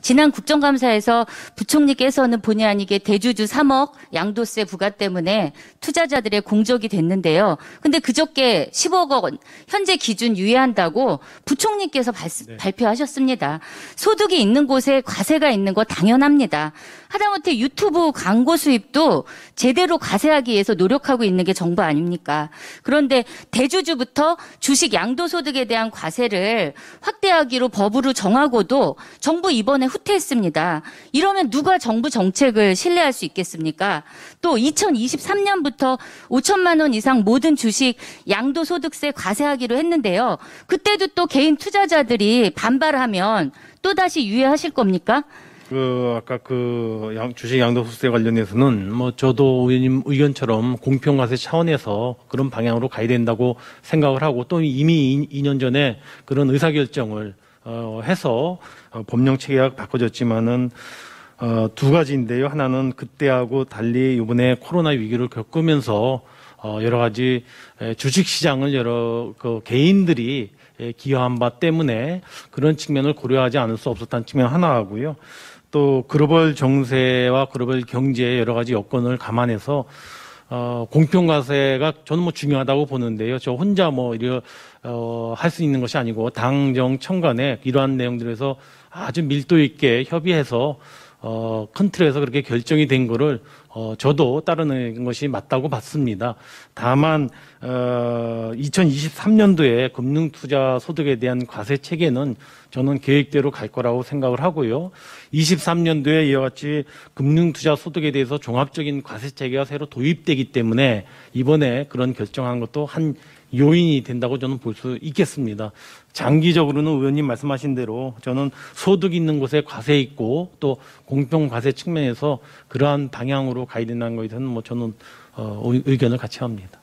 지난 국정감사에서 부총리께서는 본의 아니게 대주주 3억 양도세 부과 때문에 투자자들의 공적이 됐는데요. 근데 그저께 10억 원 현재 기준 유예한다고 부총리께서 발표하셨습니다. 소득이 있는 곳에 과세가 있는 거 당연합니다. 하다못해 유튜브 광고 수입도 제대로 과세하기 위해서 노력하고 있는 게 정부 아닙니까? 그런데 대주주부터 주식 양도소득에 대한 과세를 확대하기로 법으로 정하고도 정부 이번에 후퇴했습니다. 이러면 누가 정부 정책을 신뢰할 수 있겠습니까? 또 2023년부터 5천만 원 이상 모든 주식 양도소득세 과세하기로 했는데요. 그때도 또 개인 투자자들이 반발하면 또다시 유예하실 겁니까? 아까 주식 양도소득세 관련해서는 저도 의원님 의견처럼 공평과세 차원에서 그런 방향으로 가야 된다고 생각을 하고, 또 이미 2년 전에 그런 의사결정을 해서 법령 체계가 바꿔졌지만은 두 가지인데요. 하나는 그때하고 달리 이번에 코로나 위기를 겪으면서 여러 가지 주식시장을 여러 개인들이 기여한 바 때문에 그런 측면을 고려하지 않을 수 없었다는 측면 하나하고요. 또 글로벌 정세와 글로벌 경제의 여러 가지 여건을 감안해서 공평과세가 저는 중요하다고 보는데요. 저 혼자 할 수 있는 것이 아니고 당정청 간에 이러한 내용들에서 아주 밀도 있게 협의해서 큰 틀에서 그렇게 결정이 된 거를 저도 따르는 것이 맞다고 봤습니다. 다만 2023년도에 금융투자 소득에 대한 과세 체계는 저는 계획대로 갈 거라고 생각을 하고요. 23년도에 이와 같이 금융투자 소득에 대해서 종합적인 과세 체계가 새로 도입되기 때문에 이번에 그런 결정한 것도 한 요인이 된다고 저는 볼 수 있겠습니다. 장기적으로는 의원님 말씀하신 대로 저는 소득 있는 곳에 과세 있고 또 공평 과세 측면에서 그러한 방향으로 가야 된다는 것에 대해서는 저는 의견을 같이 합니다.